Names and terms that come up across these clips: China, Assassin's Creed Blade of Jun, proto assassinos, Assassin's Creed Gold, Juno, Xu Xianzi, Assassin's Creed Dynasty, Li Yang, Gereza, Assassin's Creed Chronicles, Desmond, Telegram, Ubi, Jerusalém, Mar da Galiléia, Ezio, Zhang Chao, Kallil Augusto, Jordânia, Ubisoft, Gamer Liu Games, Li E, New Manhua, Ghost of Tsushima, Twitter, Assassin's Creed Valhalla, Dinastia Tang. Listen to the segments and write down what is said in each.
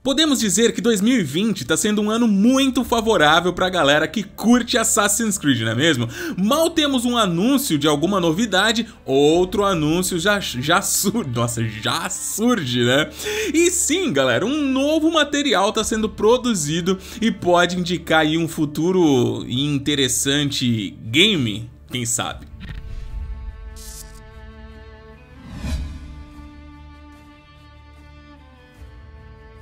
Podemos dizer que 2020 tá sendo um ano muito favorável pra galera que curte Assassin's Creed, não é mesmo? Mal temos um anúncio de alguma novidade, outro anúncio já surge, né? E sim, galera, um novo material tá sendo produzido e pode indicar aí um futuro e interessante game, quem sabe?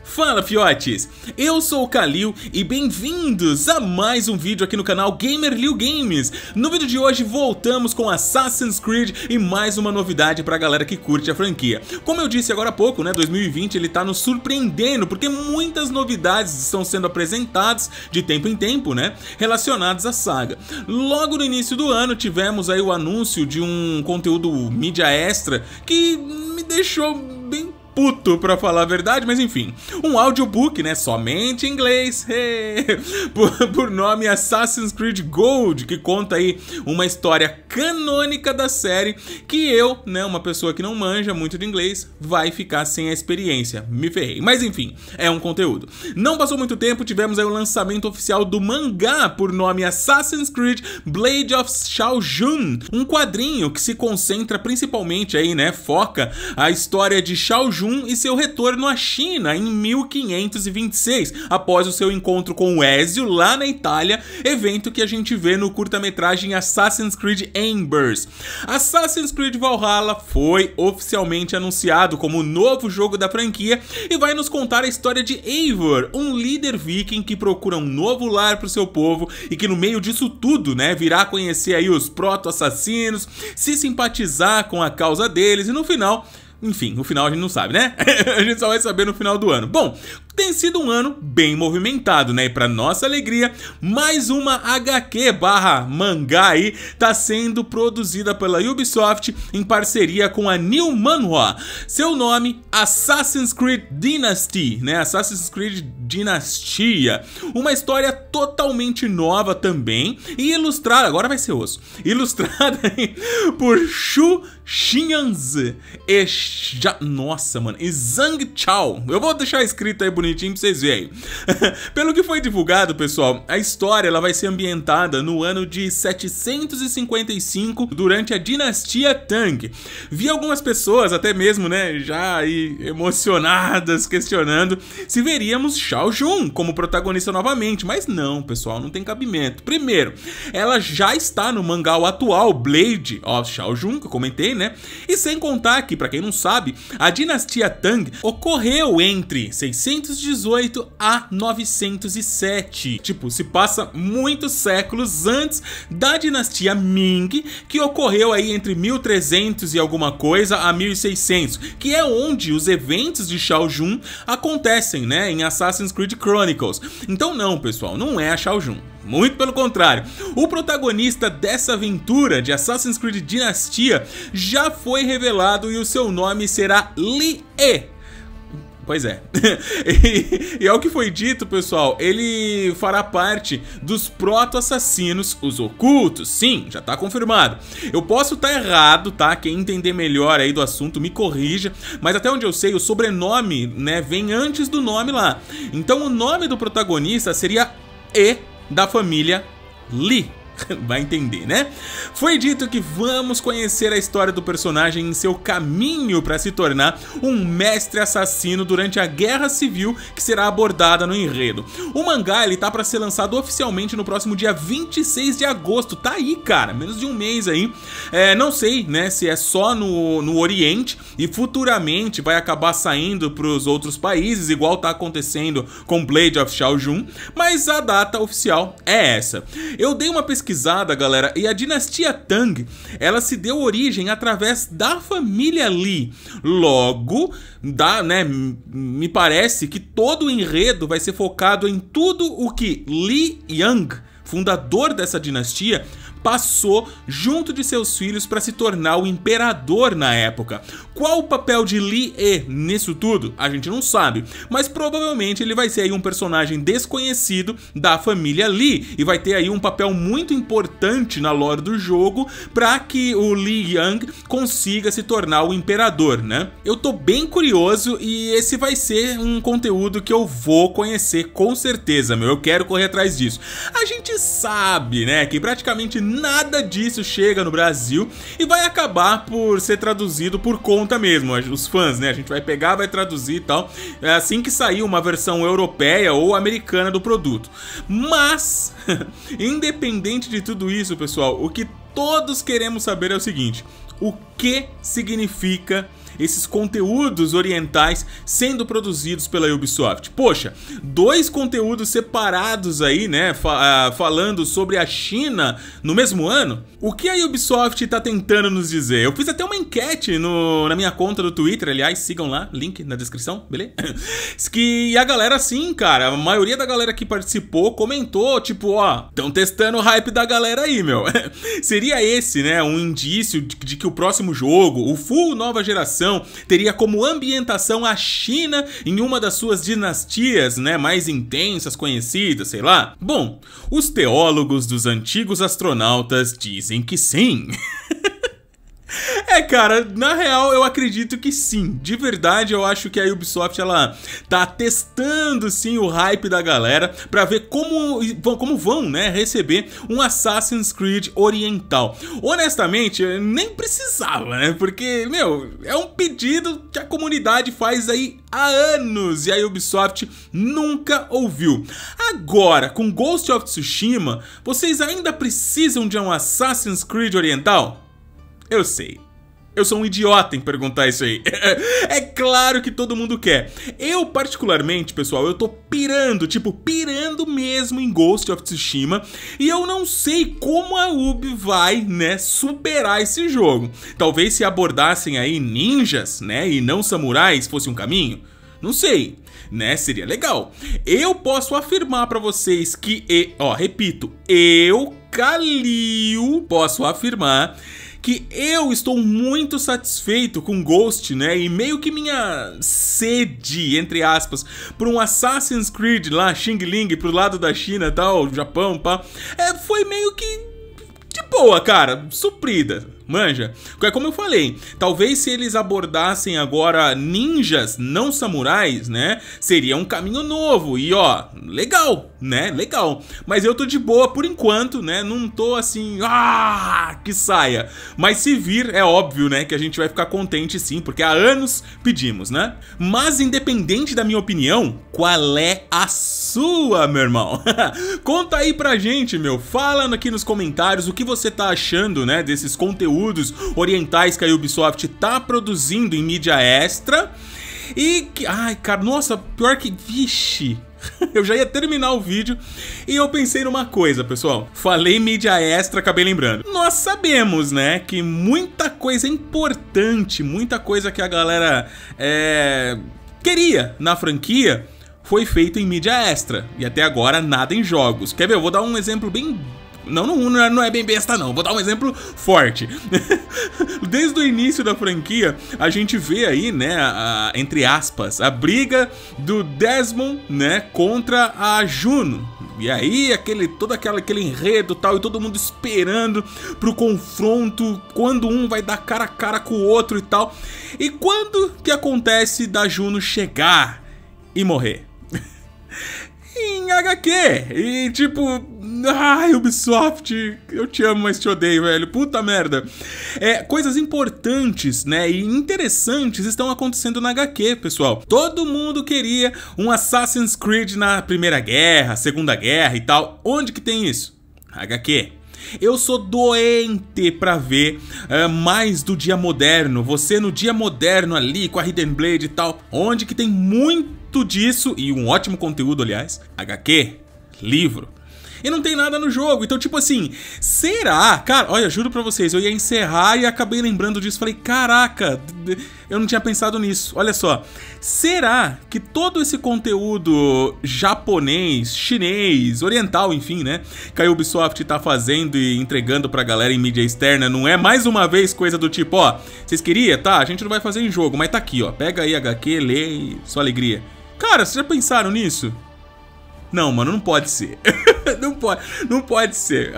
Fala, fiotes! Eu sou o Kallil e bem-vindos a mais um vídeo aqui no canal Gamer Liu Games. No vídeo de hoje voltamos com Assassin's Creed e mais uma novidade pra galera que curte a franquia. Como eu disse agora há pouco, né, 2020 ele tá nos surpreendendo porque muitas novidades estão sendo apresentadas de tempo em tempo, né, relacionadas à saga. Logo no início do ano tivemos aí o anúncio de um conteúdo mídia extra que me deixou bem puto, pra falar a verdade, mas enfim, um audiobook, né, somente em inglês, por nome Assassin's Creed Gold, que conta aí uma história canônica da série, que eu, né, uma pessoa que não manja muito de inglês, vai ficar sem a experiência, me ferrei, mas enfim, é um conteúdo. Não passou muito tempo, tivemos aí o lançamento oficial do mangá, por nome Assassin's Creed Blade of Jun, um quadrinho que se concentra principalmente aí, né, foca a história de Shao Jun e seu retorno à China em 1526, após o seu encontro com o Ezio lá na Itália, evento que a gente vê no curta-metragem Assassin's Creed Embers. Assassin's Creed Valhalla foi oficialmente anunciado como o novo jogo da franquia e vai nos contar a história de Eivor, um líder viking que procura um novo lar para o seu povo e que no meio disso tudo, né, virá conhecer aí os proto-assassinos, se simpatizar com a causa deles e no final... Enfim, no final a gente não sabe, né? A gente só vai saber no final do ano. Bom, tem sido um ano bem movimentado, né? E pra nossa alegria, mais uma HQ/mangá aí tá sendo produzida pela Ubisoft em parceria com a New Manhua. Seu nome, Assassin's Creed Dynasty, né? Assassin's Creed Dinastia. Uma história totalmente nova também e ilustrada, agora vai ser osso, ilustrada aí por Xu Xianzi e nossa, mano, e Zhang Chao. Eu vou deixar escrito aí bonitinho pra vocês verem. Pelo que foi divulgado, pessoal, a história ela vai ser ambientada no ano de 755 durante a Dinastia Tang. Vi algumas pessoas, até mesmo, né, já aí emocionadas, questionando se veríamos Shao Jun como protagonista novamente, mas não, pessoal, não tem cabimento. Primeiro, ela já está no mangá atual, Blade of Shao Jun, que eu comentei, né? E sem contar que, pra quem não sabe, a Dinastia Tang ocorreu entre 618 a 907. Tipo, se passa muitos séculos antes da Dinastia Ming, que ocorreu aí entre 1300 e alguma coisa a 1600, que é onde os eventos de Shao Jun acontecem, né, em Assassin's Creed Chronicles. Então não, pessoal, não é a Shao Jun. Muito pelo contrário, o protagonista dessa aventura de Assassin's Creed Dinastia já foi revelado e o seu nome será Li E. Pois é, e ao que foi dito, pessoal, ele fará parte dos proto-assassinos, os ocultos, sim, já tá confirmado. Eu posso estar errado, tá? Quem entender melhor aí do assunto me corrija, mas até onde eu sei, o sobrenome, né, vem antes do nome lá. Então o nome do protagonista seria E, da família Li. Vai entender, né? Foi dito que vamos conhecer a história do personagem em seu caminho para se tornar um mestre assassino durante a Guerra Civil que será abordada no enredo. O mangá ele tá para ser lançado oficialmente no próximo dia 26 de agosto. Tá aí, cara, menos de um mês aí. É, não sei, né, se é só no Oriente e futuramente vai acabar saindo para os outros países, igual tá acontecendo com Blade of Shao Jun, mas a data oficial é essa. Eu dei uma pesquisa, galera, e a Dinastia Tang ela se deu origem através da família Li. Logo, né, me parece que todo o enredo vai ser focado em tudo o que Li Yang, fundador dessa dinastia, passou junto de seus filhos para se tornar o imperador na época. Qual o papel de Li E nisso tudo? A gente não sabe, mas provavelmente ele vai ser aí um personagem desconhecido da família Li e vai ter aí um papel muito importante na lore do jogo para que o Li Yang consiga se tornar o imperador, né? Eu tô bem curioso e esse vai ser um conteúdo que eu vou conhecer com certeza, meu. Eu quero correr atrás disso. A gente sabe, né, que praticamente nada disso chega no Brasil e vai acabar por ser traduzido por conta mesmo, os fãs, né? A gente vai pegar, vai traduzir e tal, assim que sair uma versão europeia ou americana do produto. Mas, independente de tudo isso, pessoal, o que todos queremos saber é o seguinte: o que significa esses conteúdos orientais sendo produzidos pela Ubisoft? Poxa, dois conteúdos separados aí, né, falando sobre a China no mesmo ano? O que a Ubisoft está tentando nos dizer? Eu fiz até uma enquete na minha conta do Twitter, aliás, sigam lá, link na descrição, beleza? E a galera, sim, cara, a maioria da galera que participou comentou, tipo, ó, estão testando o hype da galera aí, meu. Seria esse, né, um indício de que o próximo jogo, o full nova geração, teria como ambientação a China em uma das suas dinastias, né, mais intensas, conhecidas, sei lá? Bom, os teólogos dos antigos astronautas dizem que sim. É, cara, na real eu acredito que sim. De verdade, eu acho que a Ubisoft, ela tá testando sim o hype da galera pra ver como vão, né, receber um Assassin's Creed oriental. Honestamente, nem precisava, né, porque, meu, é um pedido que a comunidade faz aí há anos e a Ubisoft nunca ouviu. Agora, com Ghost of Tsushima, vocês ainda precisam de um Assassin's Creed oriental? Eu sei. Eu sou um idiota em perguntar isso aí. É claro que todo mundo quer. Eu, particularmente, pessoal, eu tô pirando, tipo, pirando mesmo em Ghost of Tsushima. E eu não sei como a Ubi vai, né, superar esse jogo. Talvez se abordassem aí ninjas, né, e não samurais fosse um caminho. Não sei, né? Seria legal. Eu posso afirmar pra vocês que... ó, repito. Eu, Kallil, posso afirmar que eu estou muito satisfeito com Ghost, né, e meio que minha sede, entre aspas, por um Assassin's Creed lá, Xing Ling, pro lado da China e tal, Japão, pá, foi meio que de boa, cara, suprida. Manja, é como eu falei, talvez se eles abordassem agora ninjas, não samurais, né, seria um caminho novo e, ó, legal, né, legal. Mas eu tô de boa por enquanto, né, não tô assim, ah, que saia. Mas se vir, é óbvio, né, que a gente vai ficar contente sim, porque há anos pedimos, né. Mas independente da minha opinião, qual é a sua, meu irmão? Conta aí pra gente, meu, fala aqui nos comentários o que você tá achando, né, desses conteúdos orientais que a Ubisoft tá produzindo em mídia extra. E que... ai, cara, nossa, pior que... vixe, eu já ia terminar o vídeo e eu pensei numa coisa, pessoal. Falei mídia extra, acabei lembrando. Nós sabemos, né, que muita coisa importante, muita coisa que a galera queria na franquia foi feito em mídia extra. E até agora nada em jogos. Quer ver? Eu vou dar um exemplo bem... Não é bem besta não, vou dar um exemplo forte. Desde o início da franquia, a gente vê aí, né, entre aspas, a briga do Desmond, né, contra a Juno. E aí, todo aquele enredo e tal, e todo mundo esperando pro confronto, quando um vai dar cara a cara com o outro e tal. E quando que acontece da Juno chegar e morrer? Em HQ, e tipo, ai, Ubisoft, eu te amo, mas te odeio, velho, puta merda. Coisas importantes, né, e interessantes estão acontecendo na HQ, pessoal. Todo mundo queria um Assassin's Creed na Primeira Guerra, Segunda Guerra e tal. Onde que tem isso? HQ. Eu sou doente pra ver mais do dia moderno. Você no dia moderno ali com a Hidden Blade e tal. Onde que tem muito disso e um ótimo conteúdo, aliás. HQ, livro. e não tem nada no jogo. Então, tipo assim, será? Cara, olha, juro pra vocês, eu ia encerrar e acabei lembrando disso. Falei, caraca, eu não tinha pensado nisso. Olha só, será que todo esse conteúdo japonês, chinês, oriental, enfim, né, que a Ubisoft tá fazendo e entregando pra galera em mídia externa, não é mais uma vez coisa do tipo, ó, vocês queriam? Tá, a gente não vai fazer em jogo, mas tá aqui, ó, pega aí HQ, lê e só alegria. Cara, vocês já pensaram nisso? Não, mano, não pode ser. Não pode ser.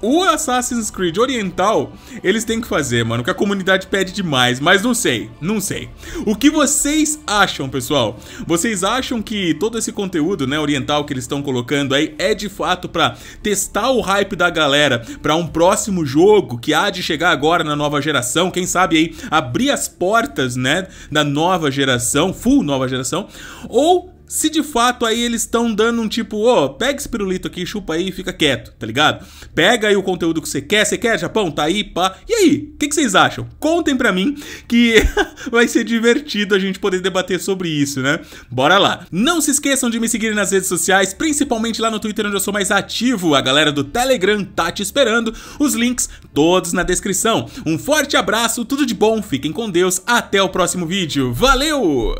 O Assassin's Creed oriental, eles têm que fazer, mano, que a comunidade pede demais, mas não sei, não sei. O que vocês acham, pessoal? Vocês acham que todo esse conteúdo, né, oriental que eles estão colocando aí é de fato pra testar o hype da galera pra um próximo jogo que há de chegar agora na nova geração, quem sabe aí abrir as portas, né, da nova geração, full nova geração, ou se de fato aí eles estão dando um tipo, ó, oh, pega esse pirulito aqui, chupa aí e fica quieto, tá ligado? Pega aí o conteúdo que você quer, Japão? Tá aí, pá. E aí, o que vocês acham? Contem pra mim que vai ser divertido a gente poder debater sobre isso, né? Bora lá. Não se esqueçam de me seguir nas redes sociais, principalmente lá no Twitter, onde eu sou mais ativo. A galera do Telegram tá te esperando. Os links todos na descrição. Um forte abraço, tudo de bom, fiquem com Deus, até o próximo vídeo. Valeu!